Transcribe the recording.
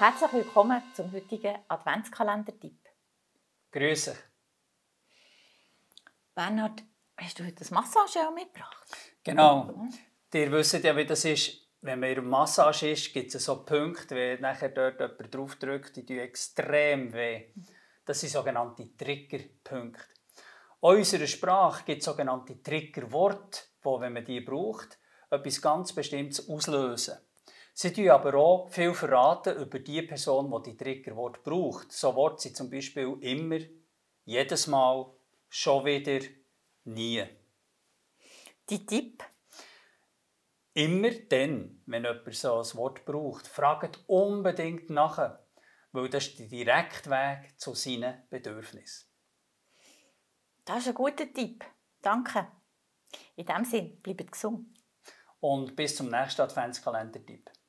Herzlich willkommen zum heutigen Adventskalender-Tipp. Grüße. Bernhard, hast du heute das Massageöl mitgebracht? Genau. Ihr wisst ja, wie das ist. Wenn man in der Massage ist, gibt es so Punkte, wenn nachher dort jemand drauf drückt, die tun extrem weh. Das sind sogenannte Triggerpunkte. In unserer Sprache gibt es sogenannte Triggerworte, die, wenn man die braucht, etwas ganz Bestimmtes auslösen. Sie tun aber auch viel verraten über die Person, die die Triggerworte braucht. So Worte sind zum Beispiel immer, jedes Mal, schon wieder, nie. Die Tipp? Immer dann, wenn jemand so ein Wort braucht, fragt unbedingt nach, weil das ist der direkte Weg zu seinen Bedürfnissen. Das ist ein guter Tipp. Danke. In diesem Sinne, bleibt gesund. Und bis zum nächsten Adventskalender-Tipp.